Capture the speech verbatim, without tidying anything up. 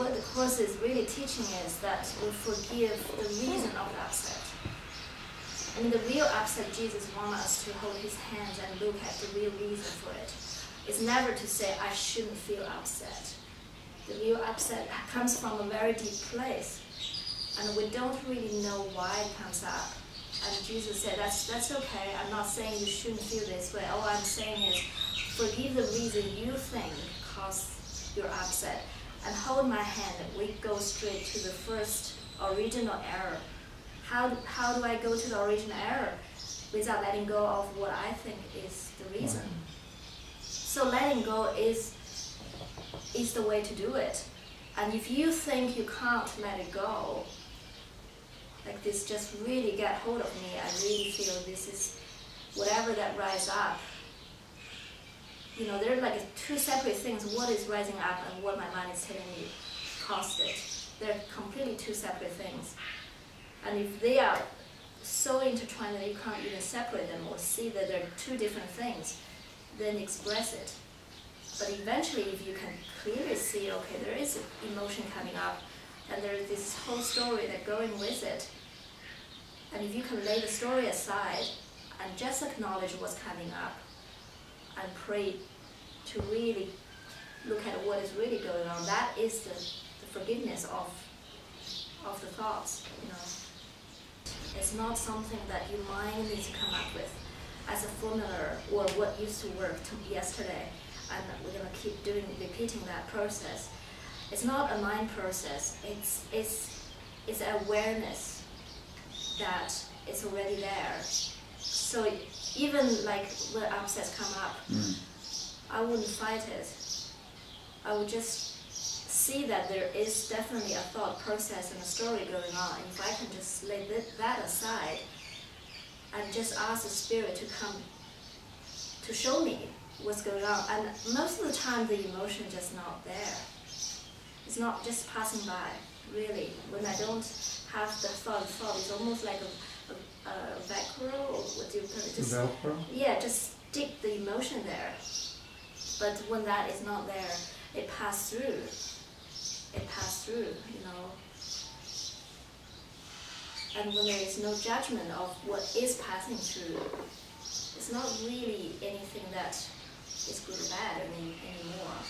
what the course is really teaching is that we forgive the reason of the upset. And the real upset, Jesus wants us to hold his hands and look at the real reason for it. It's never to say, I shouldn't feel upset. The real upset comes from a very deep place. And we don't really know why it comes up. And Jesus said, that's, that's okay, I'm not saying you shouldn't feel this way. All I'm saying is, forgive the reason you think caused your upset. And hold my hand, we go straight to the first original error. How, how do I go to the original error without letting go of what I think is the reason? So letting go is, is the way to do it. And if you think you can't let it go, like this just really got hold of me, I really feel this is whatever that rises up. You know, there are like two separate things, what is rising up and what my mind is telling me caused it. They're completely two separate things. And if they are so intertwined that you can't even separate them or see that they're two different things, then express it. But eventually, if you can clearly see, okay, there is an emotion coming up, and there is this whole story that going with it, and if you can lay the story aside and just acknowledge what's coming up and pray to really look at what is really going on, that is the, the forgiveness of, of the thoughts. You know, it's not something that your mind needs to come up with as a formula or what used to work to yesterday, and we're going to keep doing repeating that process. It's not a mind process, it's, it's, it's awareness that it's already there. So it, even like when upsets come up, mm. I wouldn't fight it. I would just see that there is definitely a thought process and a story going on, and if I can just lay that aside and just ask the spirit to come to show me what's going on, and most of the time the emotion is just not there. It's not just passing by, really. When I don't have the thought, thought it's almost like a, a, a Velcro, or what do you call it? Just, Velcro? Yeah, just stick the emotion there. But when that is not there, it passes through. It passes through, you know. And when there is no judgment of what is passing through, it's not really anything that is good or bad anymore.